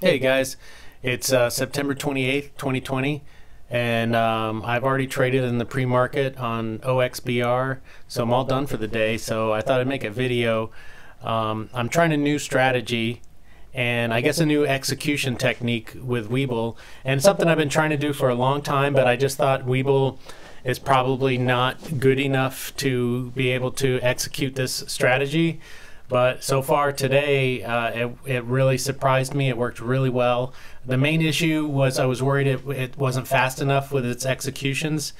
Hey guys, it's September 28th, 2020, and I've already traded in the pre-market on OXBR, so I'm all done for the day. So I thought I'd make a video. I'm trying a new strategy, and I guess a new execution technique with Webull, and something I've been trying to do for a long time, but I just thought Webull is probably not good enough to be able to execute this strategy. But so far today, it really surprised me. It worked really well. The main issue was I was worried it wasn't fast enough with its executions.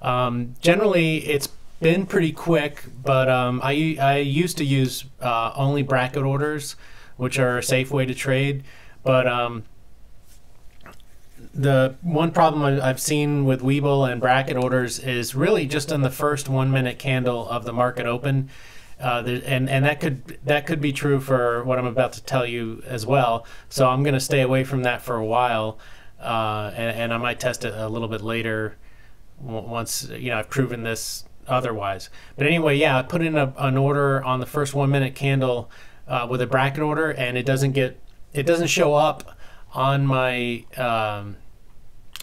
Generally, it's been pretty quick, but I used to use only bracket orders, which are a safe way to trade. But the one problem I've seen with Webull and bracket orders is really just in the first 1 minute candle of the market open. And that could be true for what I'm about to tell you as well. So I'm going to stay away from that for a while, and I might test it a little bit later once I've proven this otherwise. But anyway, yeah, I put in an order on the first 1 minute candle with a bracket order, and it doesn't show up on my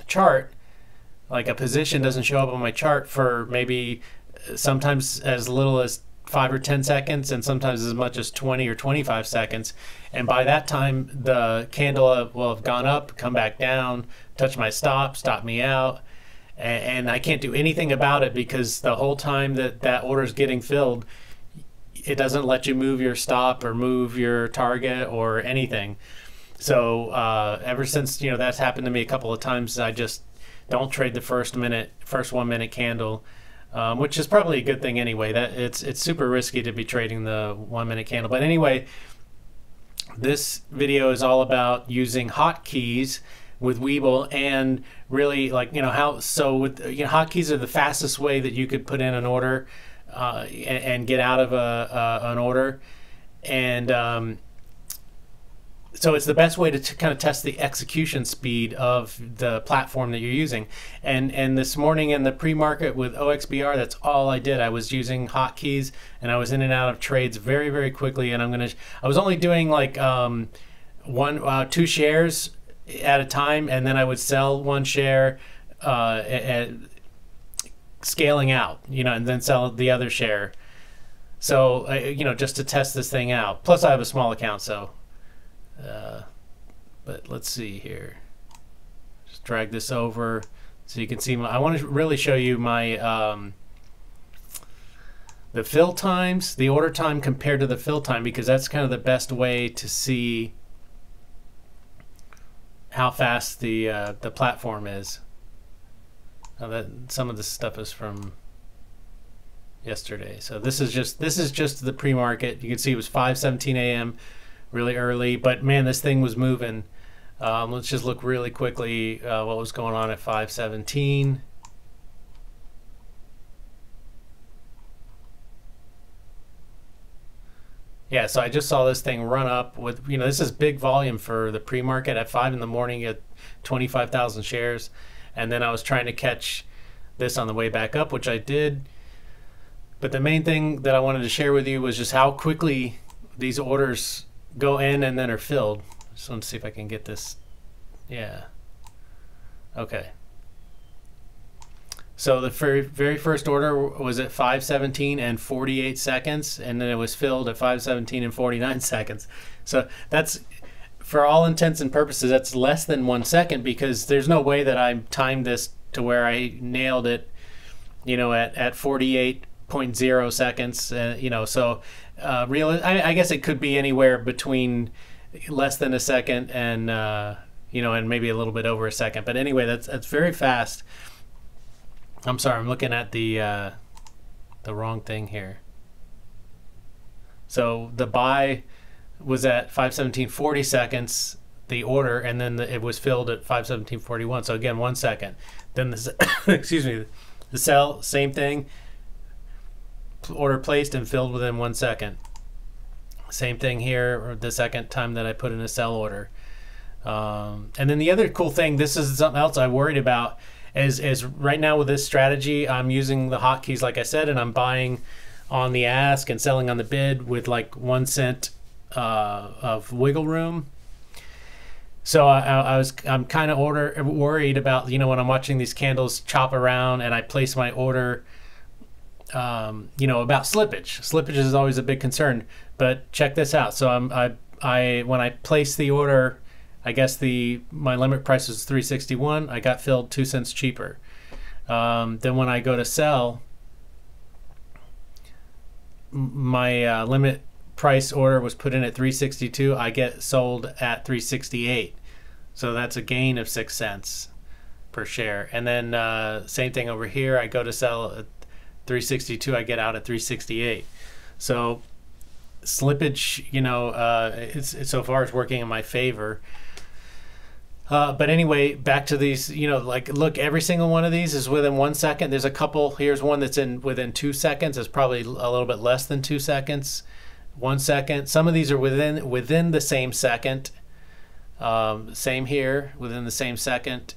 chart. Like a position doesn't show up on my chart for maybe sometimes as little as 5 or 10 seconds, and sometimes as much as 20 or 25 seconds. And by that time, the candle will have gone up, come back down, touch my stop, stop me out, and I can't do anything about it because the whole time that order is getting filled, it doesn't let you move your stop or move your target or anything. So ever since that's happened to me a couple of times, I just don't trade the first 1 minute candle. Which is probably a good thing anyway. That it's super risky to be trading the 1 minute candle. But anyway, this video is all about using hotkeys with Webull, and really hotkeys are the fastest way that you could put in an order and get out of an order, and so it's the best way to kind of test the execution speed of the platform that you're using. And this morning in the pre-market with OXBR, that's all I did. I was using hotkeys, and I was in and out of trades very, very quickly. And I was only doing like two shares at a time, and then I would sell one share scaling out, and then sell the other share. So just to test this thing out. Plus, I have a small account, so. But let's see here. Just drag this over so you can see. I want to really show you my the fill times, the order time compared to the fill time, because that's kind of the best way to see how fast the platform is. Now that some of this stuff is from yesterday, so this is just the pre-market. You can see it was 5:17 a.m. really early, but man, this thing was moving. Let's just look really quickly what was going on at 5:17. Yeah, so I just saw this thing run up with, this is big volume for the pre-market at 5 in the morning at 25,000 shares. And then I was trying to catch this on the way back up, which I did. But the main thing that I wanted to share with you was just how quickly these orders go in and then are filled. Just want to see if I can get this. Yeah. Okay. So the very first order was at 5:17 and 48 seconds, and then it was filled at 5:17 and 49 seconds. So that's, for all intents and purposes, that's less than 1 second, because there's no way that I timed this to where I nailed it, at 48.0 seconds, so I guess it could be anywhere between less than a second and and maybe a little bit over a second. But anyway, that's very fast. I'm sorry, I'm looking at the wrong thing here. So the buy was at 5:17:40 seconds, the order, and then it was filled at 5:17:41. So again, 1 second. Then excuse me, the sell, same thing. Order placed and filled within 1 second. Same thing here, or the second time that I put in a sell order. And then the other cool thing, this is something else I worried about, is right now with this strategy, I'm using the hotkeys, like I said, and I'm buying on the ask and selling on the bid with like 1 cent of wiggle room. So I'm kind of worried about, you know, when I'm watching these candles chop around and I place my order, you know, about slippage. Slippage is always a big concern, but check this out. So when I place the order, I guess my limit price was $3.61. I got filled 2 cents cheaper. Then when I go to sell, my limit price order was put in at $3.62. I get sold at $3.68. So that's a gain of 6 cents per share. And then same thing over here. I go to sell at $3.62. I get out at $3.68. So slippage, you know, so far it's working in my favor. But anyway, back to these, you know, like, look, every single one of these is within 1 second. There's a couple. Here's one that's within 2 seconds. It's probably a little bit less than 2 seconds. 1 second. Some of these are within the same second. Same here, within the same second.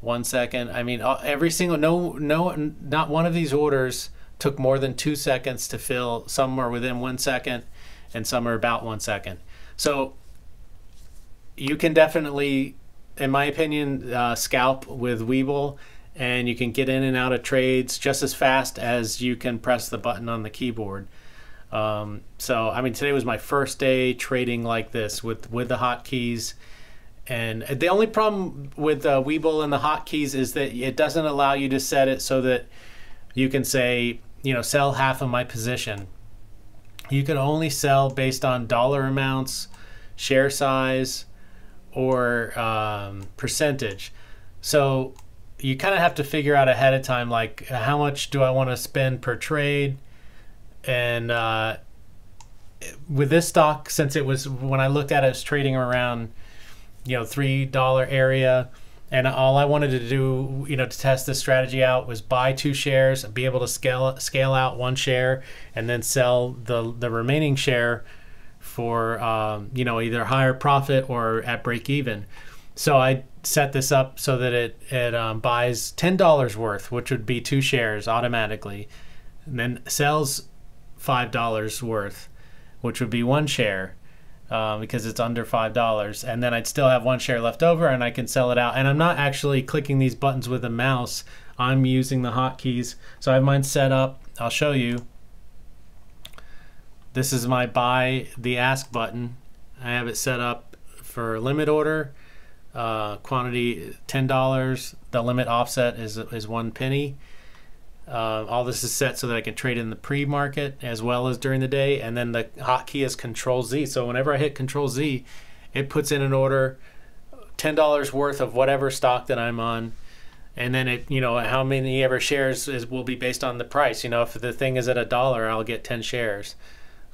1 second. I mean, every single, not one of these orders took more than 2 seconds to fill. Some are within 1 second, and some are about 1 second. So you can definitely, in my opinion, scalp with Webull, and you can get in and out of trades just as fast as you can press the button on the keyboard. So I mean, today was my first day trading like this with the hotkeys, and the only problem with Webull and the hotkeys is that it doesn't allow you to set it so that you can say, you know, sell half of my position. You can only sell based on dollar amounts, share size, or percentage. So you kind of have to figure out ahead of time, like, how much do I want to spend per trade? And with this stock, since it was, when I looked at it, it was trading around, you know, $3 area, and all I wanted to do, you know, to test this strategy out was buy 2 shares and be able to scale out 1 share and then sell the remaining share for you know, either higher profit or at break even. So I set this up so that it buys $10 worth, which would be 2 shares automatically, and then sells $5 worth, which would be 1 share, because it's under $5. And then I'd still have 1 share left over, and I can sell it out. And I'm not actually clicking these buttons with a mouse. I'm using the hotkeys. So I have mine set up. I'll show you. This is my buy the ask button. I have it set up for limit order, quantity $10. The limit offset is 1 penny. All this is set so that I can trade in the pre-market as well as during the day. And then the hotkey is Control-Z. So whenever I hit Control-Z, it puts in an order, $10 worth of whatever stock that I'm on. And then it, you know, how many ever shares will be based on the price. You know, if the thing is at $1, I'll get 10 shares.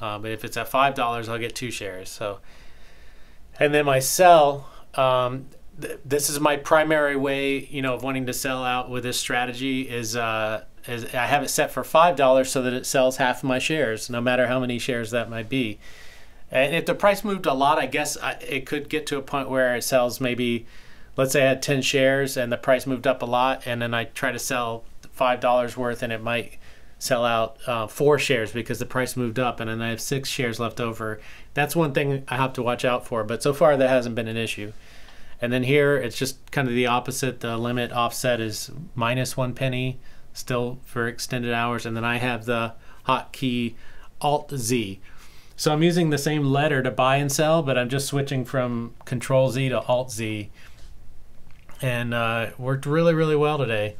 But if it's at $5, I'll get 2 shares. So, and then my sell, this is my primary way, you know, of wanting to sell out with this strategy is I have it set for $5 so that it sells half of my shares, no matter how many shares that might be. And if the price moved a lot, I guess it could get to a point where it sells maybe, let's say I had 10 shares and the price moved up a lot, and then I try to sell $5 worth, and it might sell out 4 shares because the price moved up, and then I have 6 shares left over. That's one thing I have to watch out for, but so far that hasn't been an issue. And then here, it's just kind of the opposite. The limit offset is minus 1 penny, still for extended hours, and then I have the hotkey Alt-Z. So I'm using the same letter to buy and sell, but I'm just switching from Control-Z to Alt-Z. And worked really, really well today.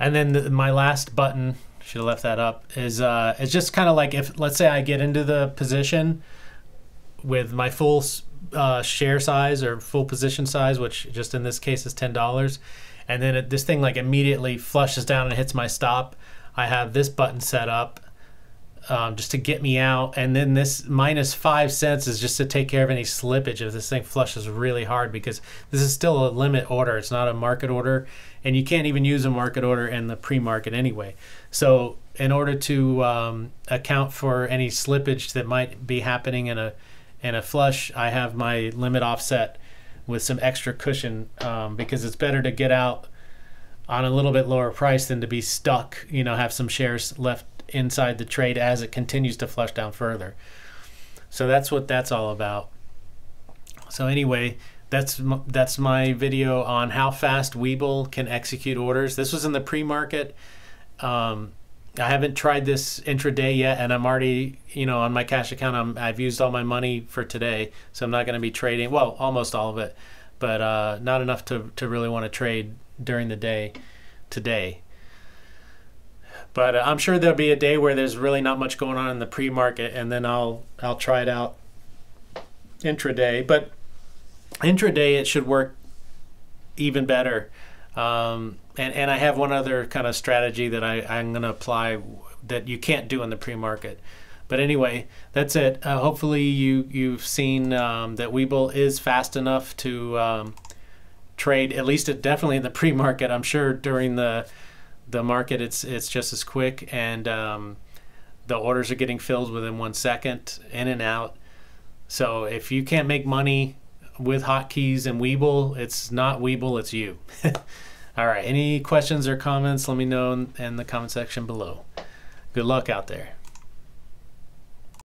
And then my last button, should have left that up, is it's just kind of like, if, let's say I get into the position with my full share size or full position size, which just in this case is $10, and then this thing like immediately flushes down and hits my stop, I have this button set up just to get me out. And then this minus 5 cents is just to take care of any slippage if this thing flushes really hard, because this is still a limit order. It's not a market order, and you can't even use a market order in the pre-market anyway. So in order to account for any slippage that might be happening in a flush, I have my limit offset with some extra cushion, because it's better to get out on a little bit lower price than to be stuck, you know, have some shares left inside the trade as it continues to flush down further. So that's what that's all about. So anyway, That's my video on how fast Webull can execute orders. This was in the pre-market. I haven't tried this intraday yet, and I'm already, you know, on my cash account, I've used all my money for today, so I'm not going to be trading. Well, almost all of it, but not enough to really want to trade during the day today. But I'm sure there'll be a day where there's really not much going on in the pre-market, and then I'll try it out intraday. But intraday, it should work even better. And I have one other kind of strategy that I'm going to apply that you can't do in the pre-market. But anyway, that's it. Hopefully you've seen that Webull is fast enough to trade, at least definitely in the pre-market. I'm sure during the market it's just as quick, and the orders are getting filled within 1 second, in and out. So if you can't make money with hotkeys and Webull, it's not Webull, it's you. All right, any questions or comments, let me know in the comment section below. Good luck out there.